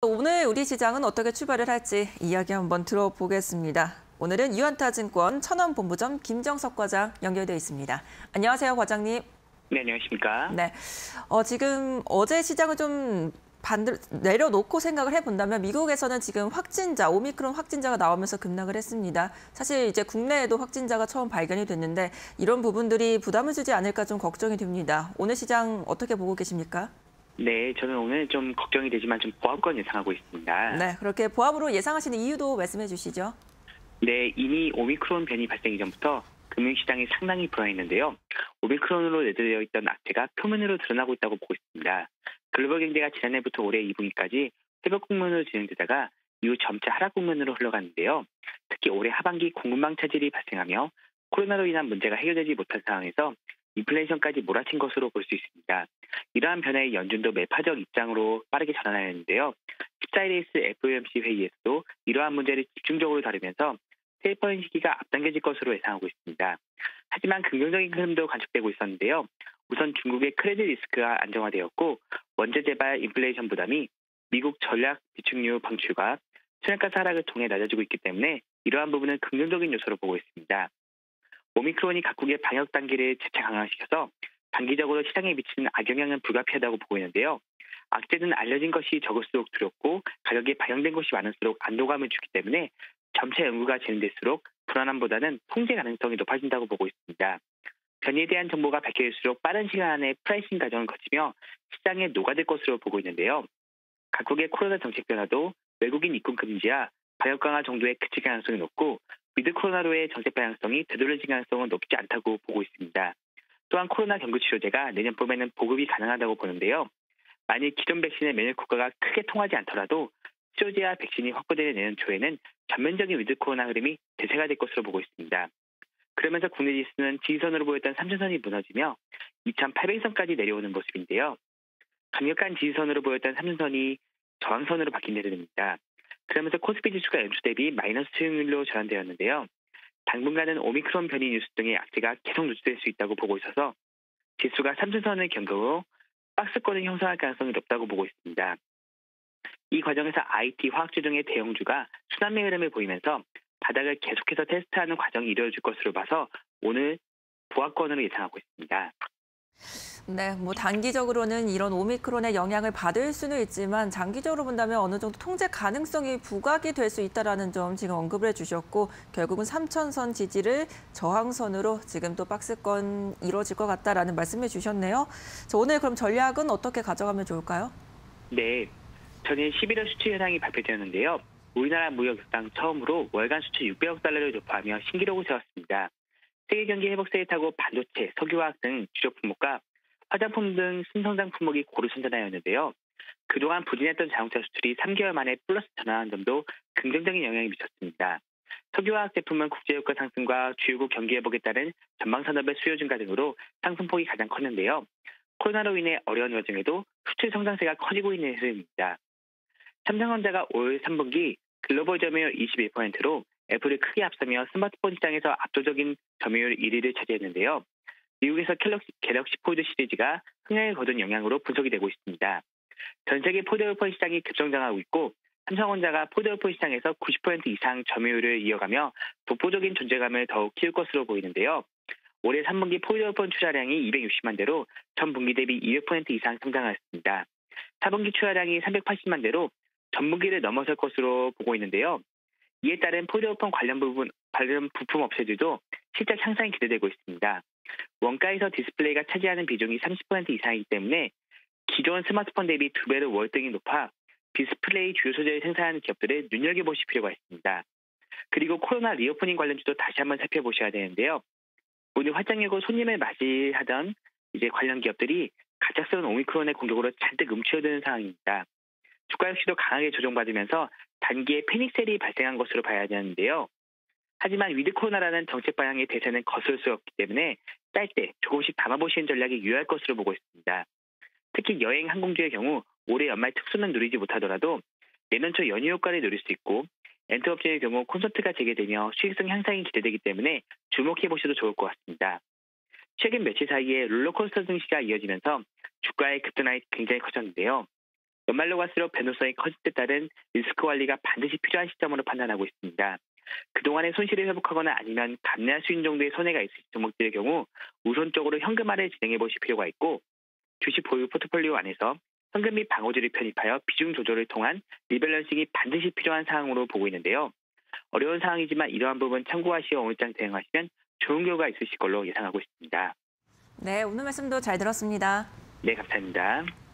오늘 우리 시장은 어떻게 출발을 할지 이야기 한번 들어보겠습니다. 오늘은 유한타 증권 천안 본부점 김정석 과장 연결되어 있습니다. 안녕하세요, 과장님. 네, 안녕하십니까. 네, 지금 어제 시장을 좀 내려놓고 생각을 해본다면 미국에서는 지금 확진자, 오미크론 확진자가 나오면서 급락을 했습니다. 사실 이제 국내에도 확진자가 처음 발견이 됐는데 이런 부분들이 부담을 주지 않을까 좀 걱정이 됩니다. 오늘 시장 어떻게 보고 계십니까? 네, 저는 오늘 좀 걱정이 되지만 좀 보합권 예상하고 있습니다. 네, 그렇게 보합으로 예상하시는 이유도 말씀해 주시죠. 네, 이미 오미크론 변이 발생 이전부터 금융시장이 상당히 불안했는데요. 오미크론으로 내재되어 있던 악재가 표면으로 드러나고 있다고 보고 있습니다. 글로벌 경제가 지난해부터 올해 2분기까지 회복 국면으로 진행되다가 이후 점차 하락 국면으로 흘러갔는데요. 특히 올해 하반기 공급망 차질이 발생하며 코로나로 인한 문제가 해결되지 못한 상황에서 인플레이션까지 몰아친 것으로 볼 수 있습니다. 이러한 변화에 연준도 매파적 입장으로 빠르게 전환하였는데요. 14일에 FOMC 회의에서도 이러한 문제를 집중적으로 다루면서 테이퍼링 시기가 앞당겨질 것으로 예상하고 있습니다. 하지만 긍정적인 흐름도 관측되고 있었는데요. 우선 중국의 크레딧 리스크가 안정화되었고 원재 재발 인플레이션 부담이 미국 전략 비축유 방출과 천연가스 하락을 통해 낮아지고 있기 때문에 이러한 부분은 긍정적인 요소로 보고 있습니다. 오미크론이 각국의 방역 단계를 재차 강화시켜서 단기적으로 시장에 미치는 악영향은 불가피하다고 보고 있는데요. 악재는 알려진 것이 적을수록 두렵고 가격이 반영된 것이 많을수록 안도감을 주기 때문에 점차 연구가 진행될수록 불안함보다는 통제 가능성이 높아진다고 보고 있습니다. 변이에 대한 정보가 밝혀질수록 빠른 시간 안에 프라이싱 과정을 거치며 시장에 녹아들 것으로 보고 있는데요. 각국의 코로나 정책 변화도 외국인 입국 금지와 방역 강화 정도에 그칠 가능성이 높고 위드 코로나로의 정책 방향성이 되돌려진 가능성은 높지 않다고 보고 있습니다. 또한 코로나 경구 치료제가 내년 봄에는 보급이 가능하다고 보는데요. 만일 기존 백신의 면역 효과가 크게 통하지 않더라도 치료제와 백신이 확보되는 내년 초에는 전면적인 위드 코로나 흐름이 대세가 될 것으로 보고 있습니다. 그러면서 국내 지수는 지지선으로 보였던 3,000선이 무너지며 2,800선까지 내려오는 모습인데요. 강력한 지지선으로 보였던 3,000선이 저항선으로 바뀐 흐름입니다. 그러면서 코스피 지수가 연초 대비 마이너스 수익률로 전환되었는데요. 당분간은 오미크론 변이 뉴스 등의 악재가 계속 노출될 수 있다고 보고 있어서 지수가 3,000선을 경고로 박스권을 형성할 가능성이 높다고 보고 있습니다. 이 과정에서 IT, 화학주 등의 대형주가 순환매 흐름을 보이면서 바닥을 계속해서 테스트하는 과정이 이루어질 것으로 봐서 오늘 보합권으로 예상하고 있습니다. 네, 단기적으로는 이런 오미크론의 영향을 받을 수는 있지만 장기적으로 본다면 어느 정도 통제 가능성이 부각이 될 수 있다는 점 지금 언급을 해주셨고 결국은 3,000선 지지를 저항선으로 지금 또 박스권 이루어질 것 같다라는 말씀해 주셨네요. 오늘 그럼 전략은 어떻게 가져가면 좋을까요? 네, 전일 11월 수출 현황이 발표되었는데요. 우리나라 무역 역당 처음으로 월간 수출 600억 달러를 돌파하며 신기록을 세웠습니다. 세계 경기 회복세에 타고 반도체, 석유화학 등 주력 품목과 화장품 등 순성장 품목이 고루 선전하였는데요. 그동안 부진했던 자동차 수출이 3개월 만에 플러스 전환한 점도 긍정적인 영향이 미쳤습니다. 석유화학 제품은 국제유가 상승과 주요국 경기 회복에 따른 전방산업의 수요 증가 등으로 상승폭이 가장 컸는데요. 코로나로 인해 어려운 와중에도 수출 성장세가 커지고 있는 흐름입니다. 삼성전자가 올 3분기 글로벌 점유율 21%로 애플을 크게 앞서며 스마트폰 시장에서 압도적인 점유율 1위를 차지했는데요. 미국에서 갤럭시 폴드 시리즈가 흥행을 거둔 영향으로 분석이 되고 있습니다. 전 세계 폴더블폰 시장이 급성장하고 있고 삼성전자가 폴더블폰 시장에서 90% 이상 점유율을 이어가며 독보적인 존재감을 더욱 키울 것으로 보이는데요. 올해 3분기 폴더블폰 출하량이 260만 대로 전 분기 대비 200% 이상 성장하였습니다. 4분기 출하량이 380만 대로 전분기를 넘어설 것으로 보고 있는데요. 이에 따른 폴더블폰 관련 부품 업체들도 실적 향상이 기대되고 있습니다. 원가에서 디스플레이가 차지하는 비중이 30% 이상이기 때문에 기존 스마트폰 대비 2배로 월등히 높아 디스플레이 주요 소재를 생산하는 기업들을 눈여겨보실 필요가 있습니다. 그리고 코로나 리오프닝 관련주도 다시 한번 살펴보셔야 되는데요. 오늘 화장 열고 손님을 맞이하던 관련 기업들이 갑작스러운 오미크론의 공격으로 잔뜩 움츠러드는 상황입니다. 주가 역시도 강하게 조정받으면서 단기에 패닉셀이 발생한 것으로 봐야 되는데요. 하지만 위드 코로나라는 정책 방향의 대세는 거슬 수 없기 때문에 짤 때 조금씩 담아보시는 전략이 유효할 것으로 보고 있습니다. 특히 여행 항공주의 경우 올해 연말 특수는 누리지 못하더라도 내년 초 연휴 효과를 누릴 수 있고 엔터업체의 경우 콘서트가 재개되며 수익성 향상이 기대되기 때문에 주목해보셔도 좋을 것 같습니다. 최근 며칠 사이에 롤러코스터 증시가 이어지면서 주가의 급등이 굉장히 커졌는데요. 연말로 갈수록 변동성이 커질 때 따른 리스크 관리가 반드시 필요한 시점으로 판단하고 있습니다. 그동안의 손실을 회복하거나 아니면 감량 수익 정도의 손해가 있으신 종목들의 경우 우선적으로 현금화를 진행해 보실 필요가 있고, 주식 보유 포트폴리오 안에서 현금 및 방어주를 편입하여 비중 조절을 통한 리밸런싱이 반드시 필요한 상황으로 보고 있는데요. 어려운 상황이지만 이러한 부분 참고하시어 오늘장 대응하시면 좋은 결과 있으실 걸로 예상하고 있습니다. 네, 오늘 말씀도 잘 들었습니다. 네, 감사합니다.